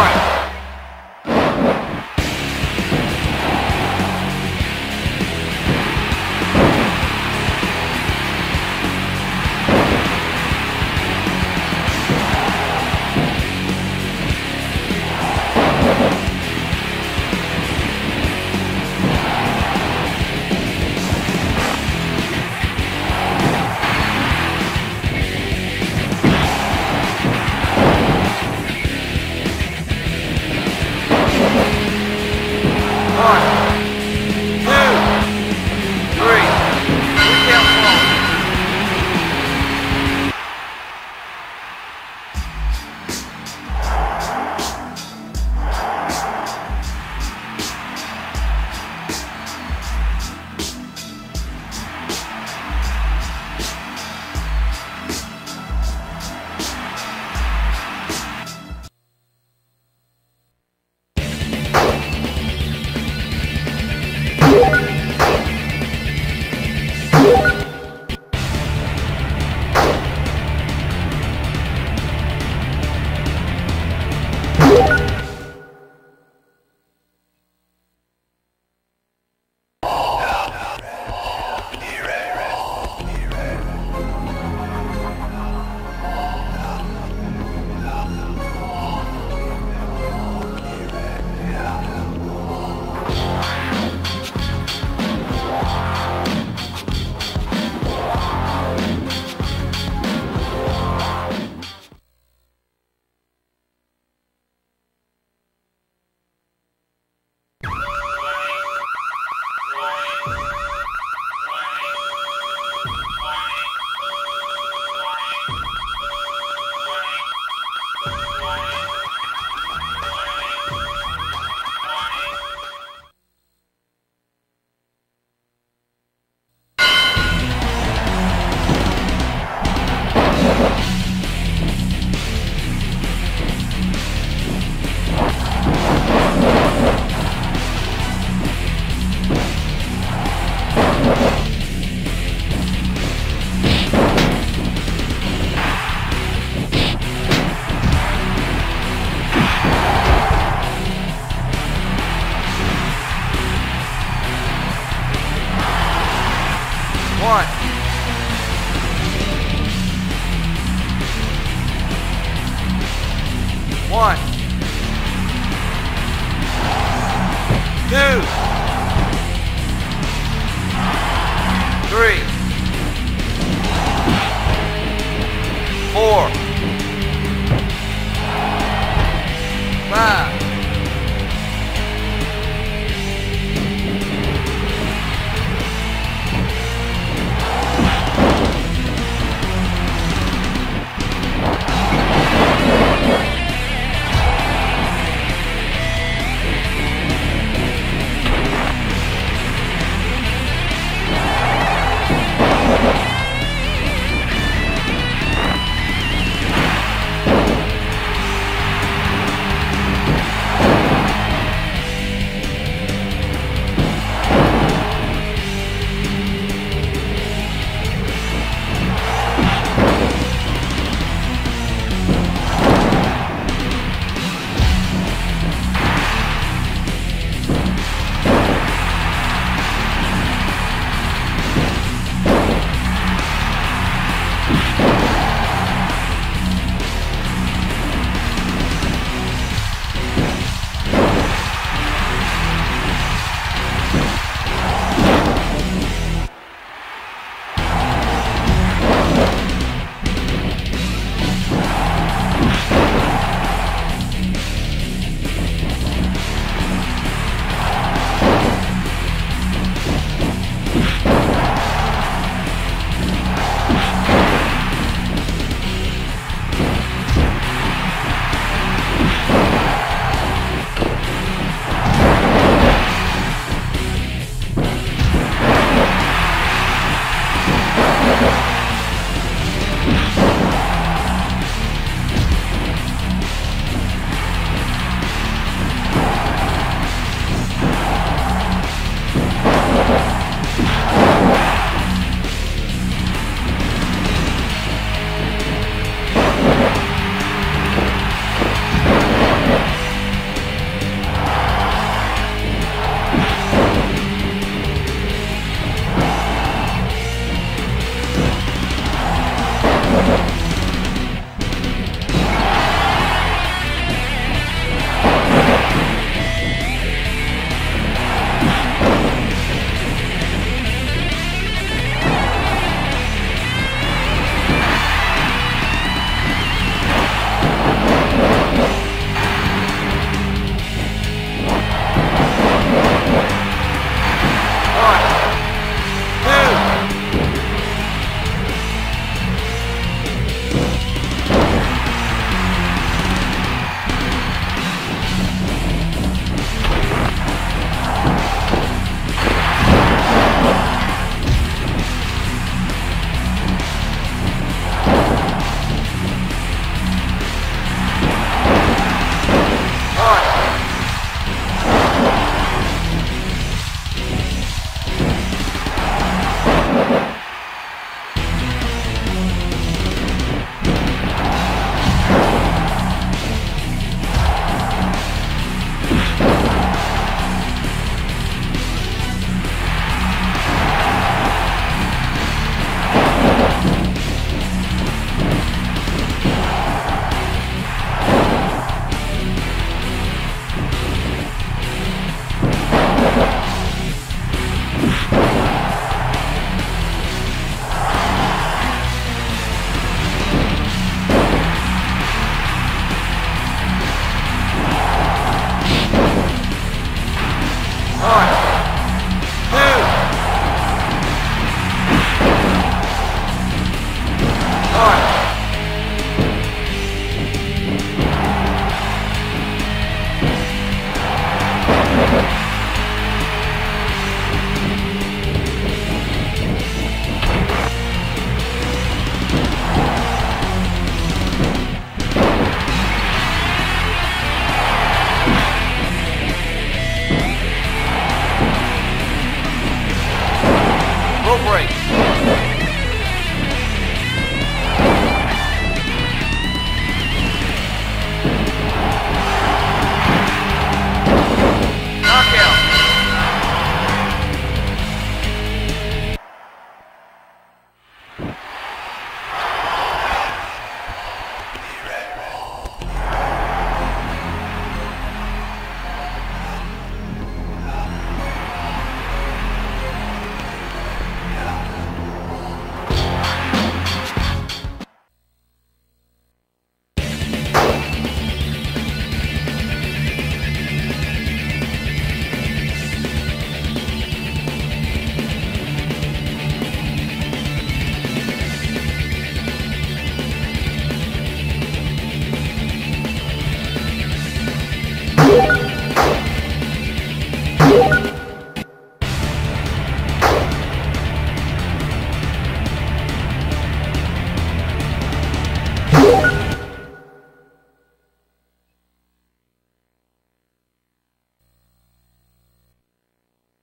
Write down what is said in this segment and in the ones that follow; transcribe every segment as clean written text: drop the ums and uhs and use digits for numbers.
time.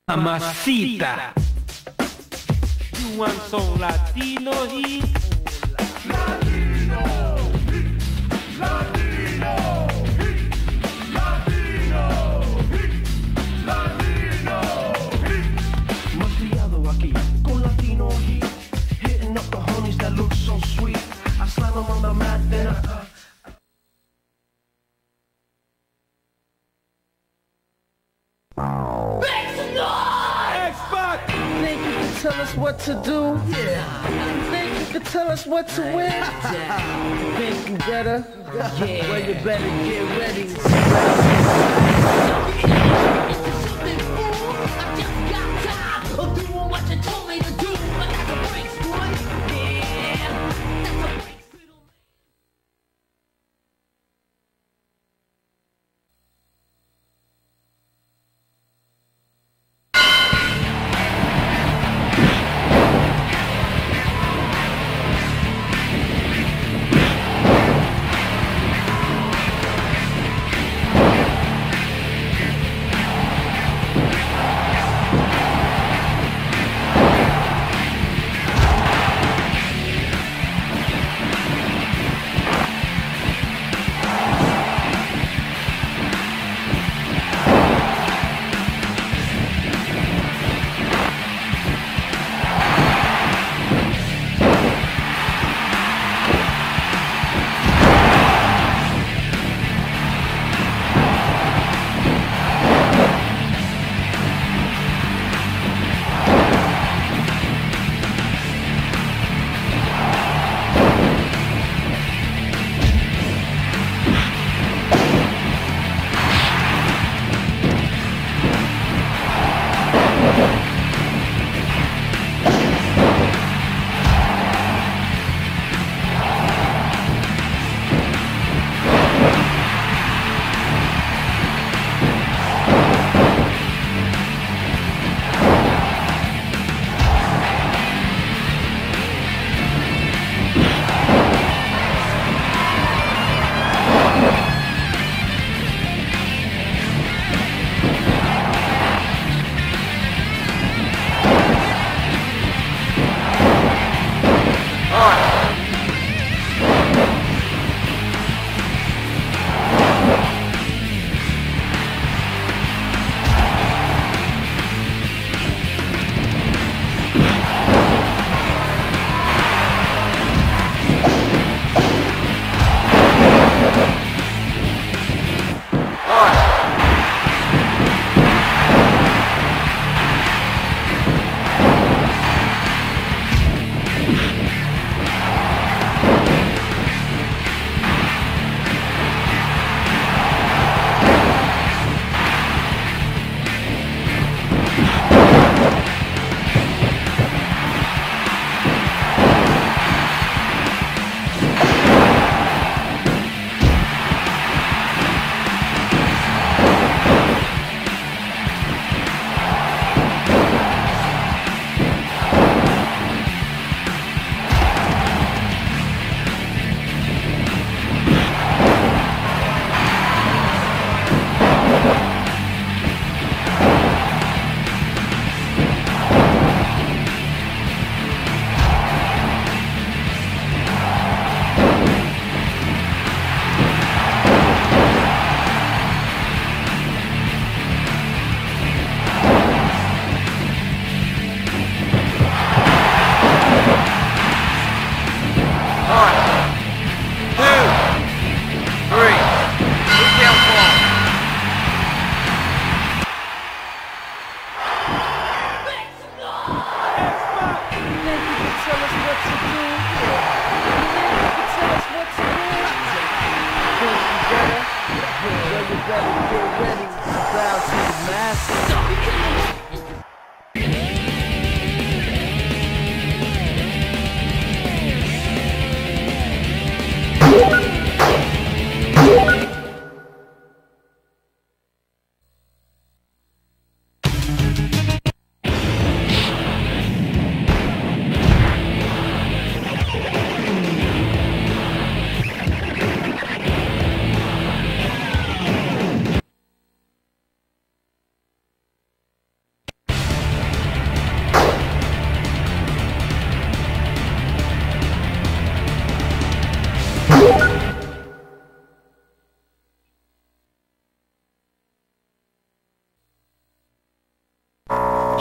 Mamacita. You want some Latino heat? Latino heat. Latino heat. Latino heat. Latino heat. Malcriado aquí con Latino heat. Hitting up the homies that look so sweet. I slam them on the mat then I tell us what to do. Yeah. You think you can tell us what to win? You think you better? Yeah. Well, you better get ready. Stupid fool. I just got tired of doing what you told me to do. But that's a break, boy. Yeah. That's a break, little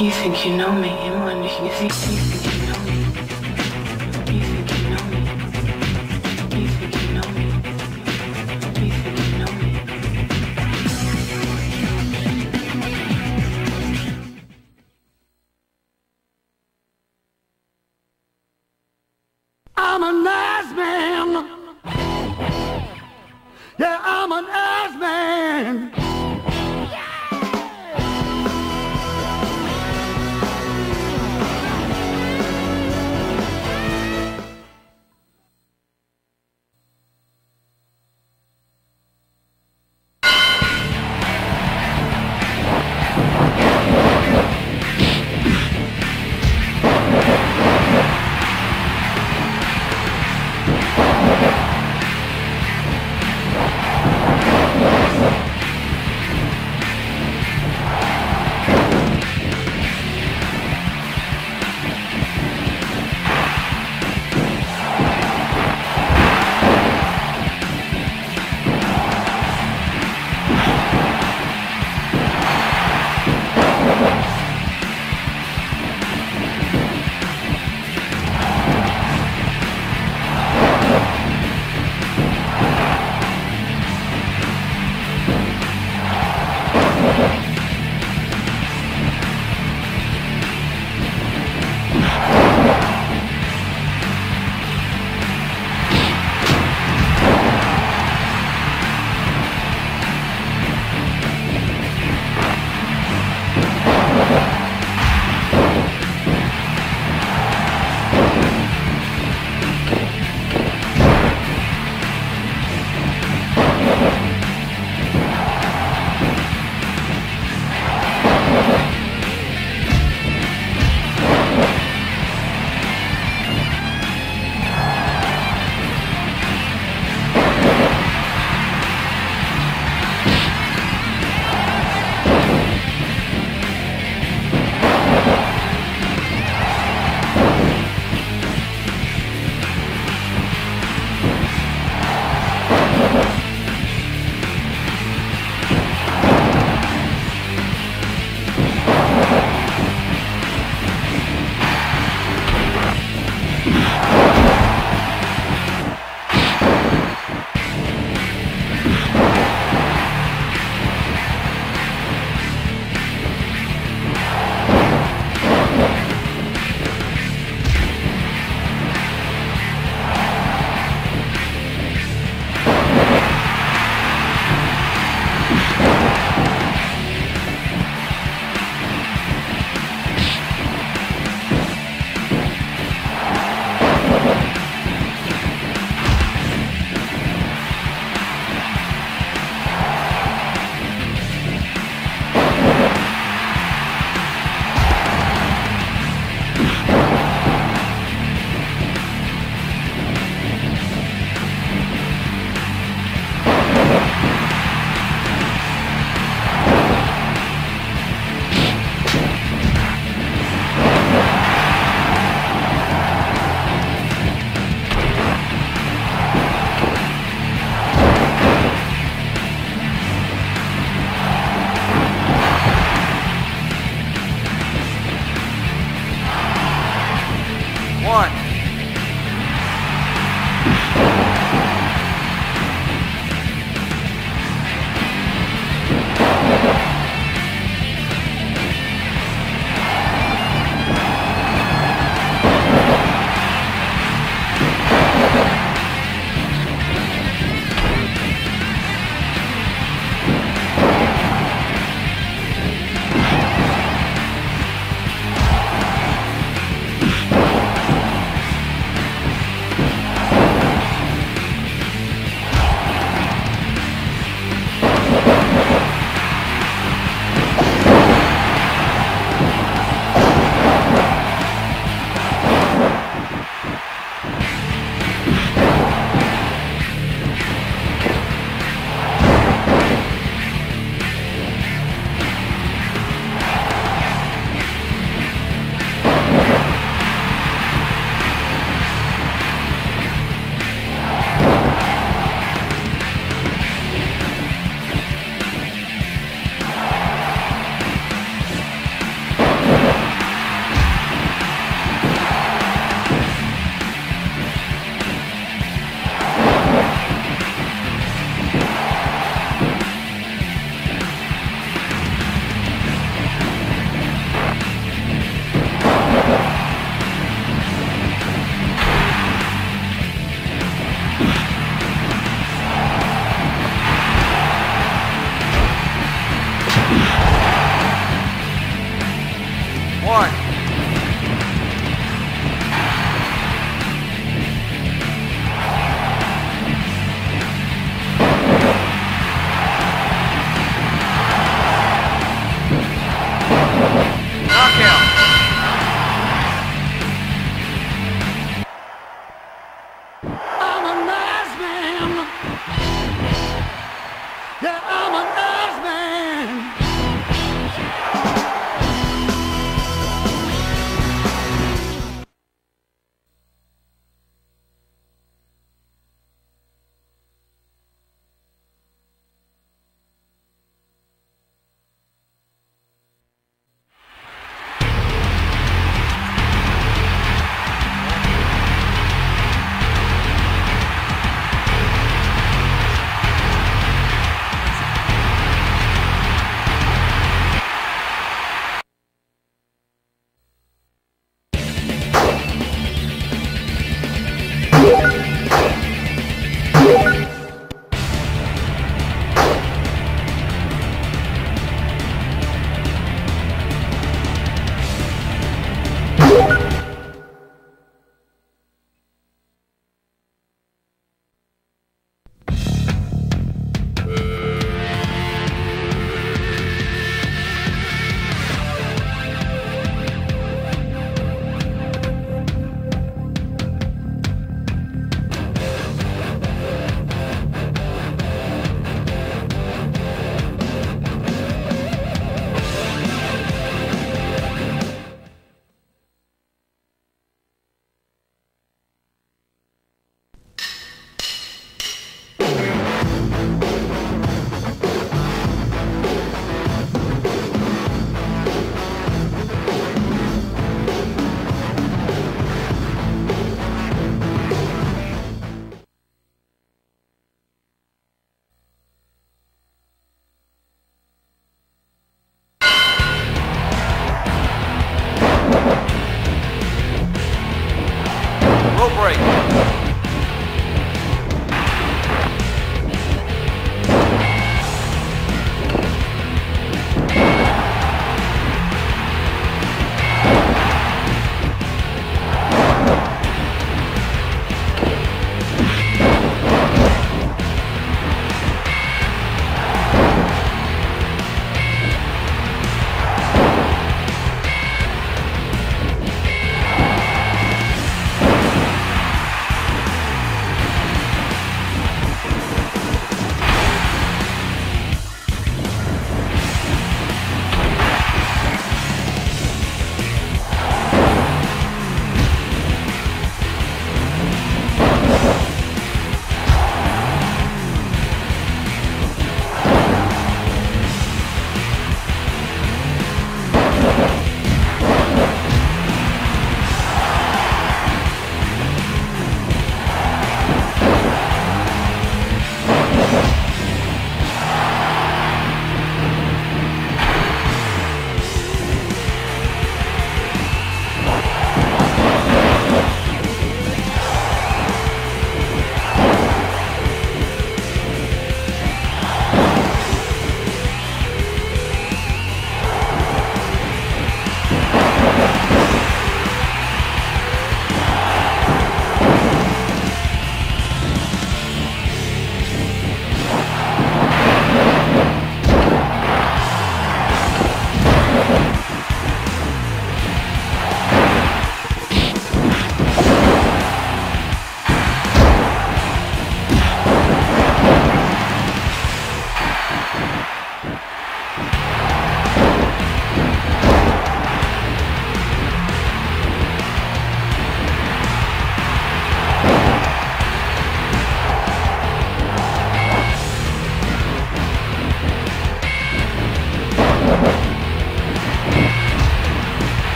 You think you know me, Imran. You think you know me. You think you know me. You think you know me. You think you know me. I'm a nice man. Yeah, I'm a nice man. Yeah, I'm a nice man.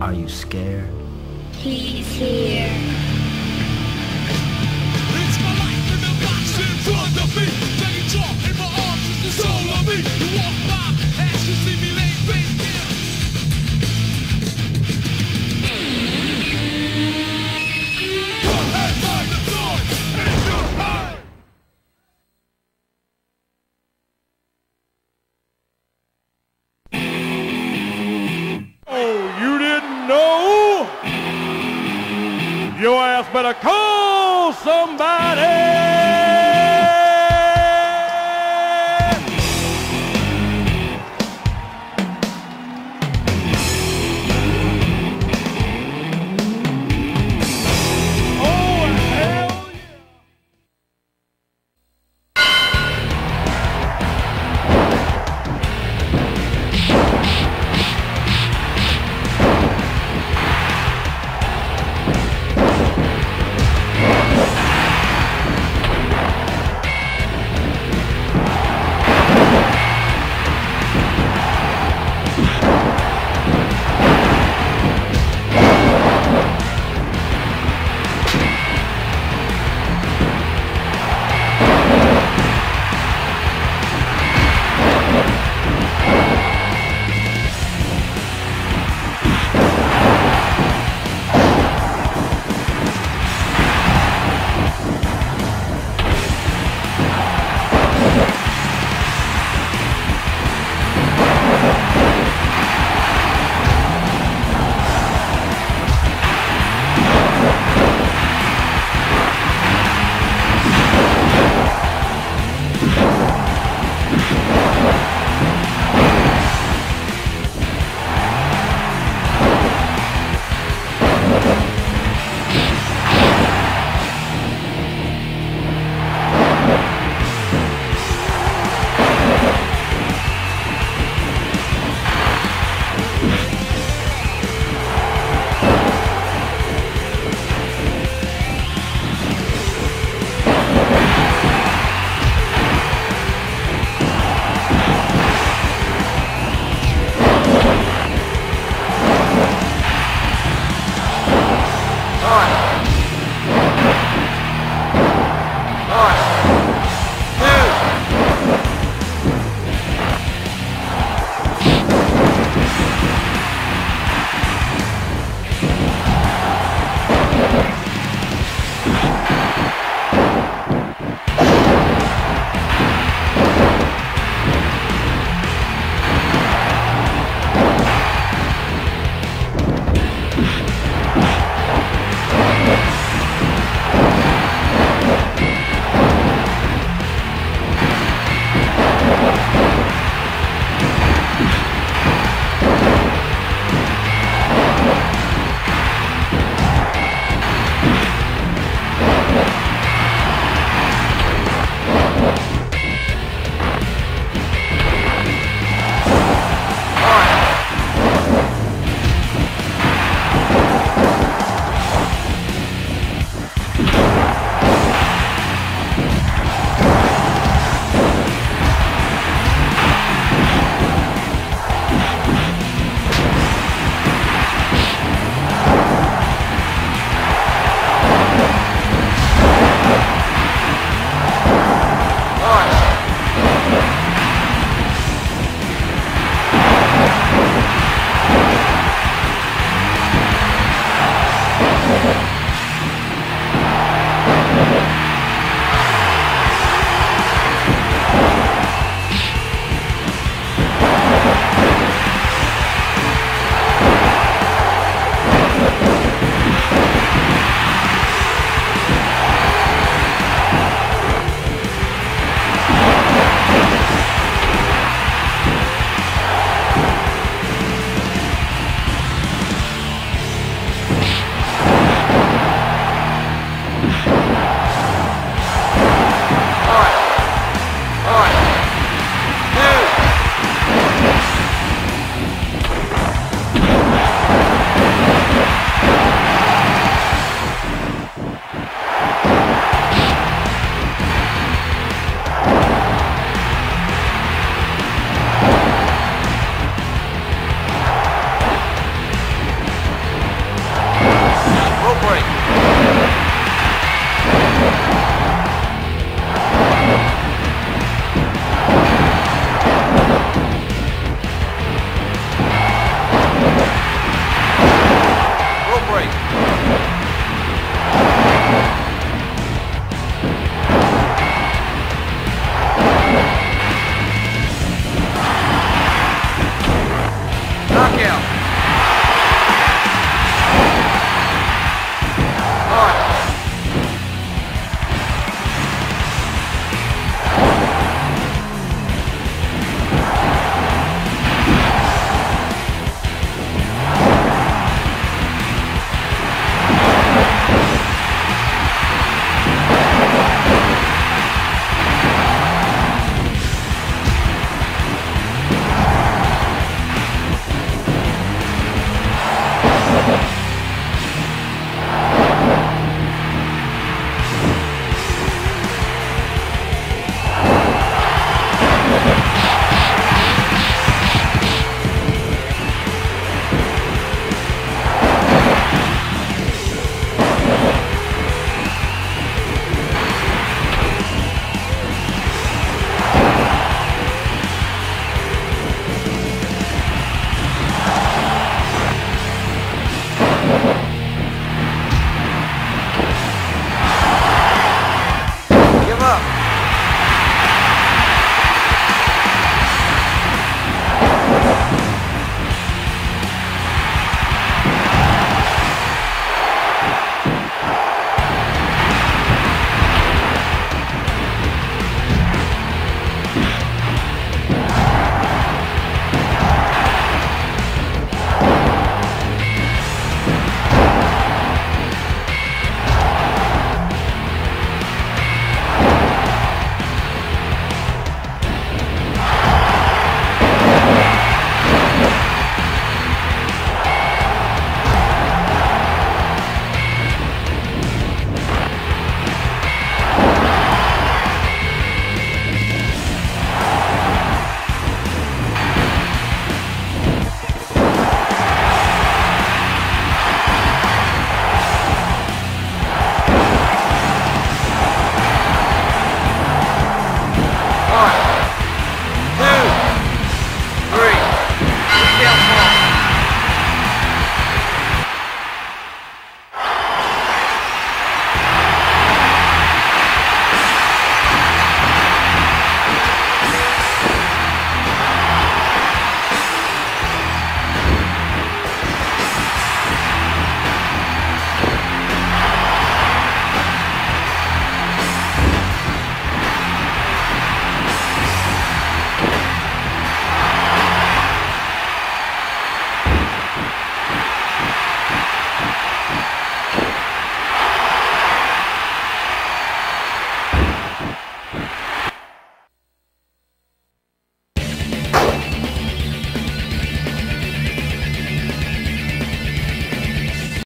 Are you scared? He's here. It's my life in the box in front of me. Taking talk in my arms is the soul of me. You walk by, as you see me lay face down. Your head by the noise in your head. Your ass better call somebody! Oh, hell yeah!